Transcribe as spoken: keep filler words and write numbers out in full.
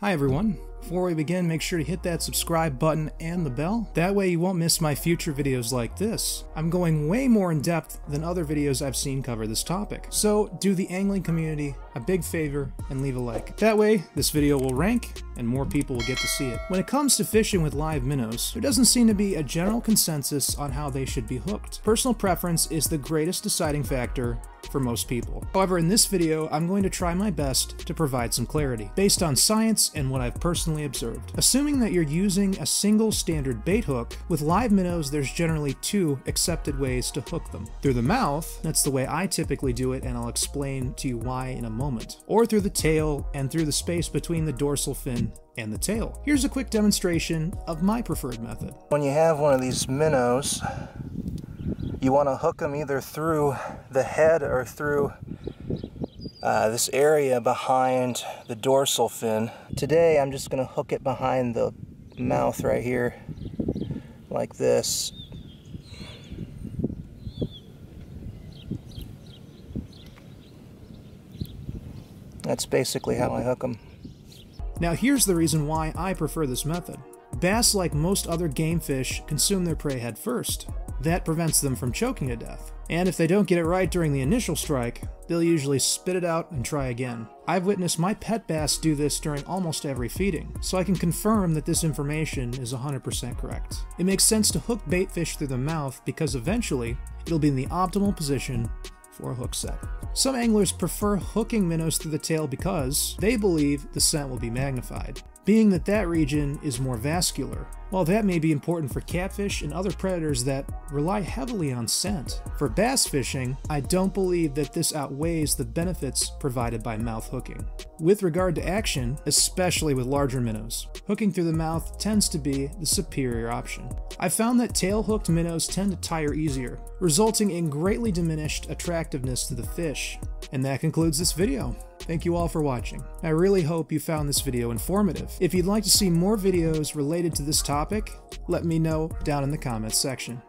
Hi everyone. Before we begin, make sure to hit that subscribe button and the bell. That way you won't miss my future videos like this. I'm going way more in depth than other videos I've seen cover this topic. So do the angling community a big favor and leave a like. That way this video will rank and more people will get to see it. When it comes to fishing with live minnows, there doesn't seem to be a general consensus on how they should be hooked. Personal preference is the greatest deciding factor for most people. However, in this video, I'm going to try my best to provide some clarity based on science and what I've personally observed. Assuming that you're using a single standard bait hook, with live minnows there's generally two accepted ways to hook them. Through the mouth, that's the way I typically do it and I'll explain to you why in a moment, or through the tail and through the space between the dorsal fin and the tail. Here's a quick demonstration of my preferred method. When you have one of these minnows, you want to hook them either through the head or through uh, this area behind the dorsal fin. Today I'm just going to hook it behind the mouth right here, like this. That's basically how I hook them. Now here's the reason why I prefer this method. Bass, like most other game fish, consume their prey head first. That prevents them from choking to death. And if they don't get it right during the initial strike, they'll usually spit it out and try again. I've witnessed my pet bass do this during almost every feeding, so I can confirm that this information is one hundred percent correct. It makes sense to hook bait fish through the mouth because eventually it'll be in the optimal position for a hook set. Some anglers prefer hooking minnows through the tail because they believe the scent will be magnified, being that that region is more vascular. While that may be important for catfish and other predators that rely heavily on scent, for bass fishing, I don't believe that this outweighs the benefits provided by mouth hooking. With regard to action, especially with larger minnows, hooking through the mouth tends to be the superior option. I found that tail-hooked minnows tend to tire easier, resulting in greatly diminished attractiveness to the fish. And that concludes this video. Thank you all for watching. I really hope you found this video informative. If you'd like to see more videos related to this topic, let me know down in the comments section.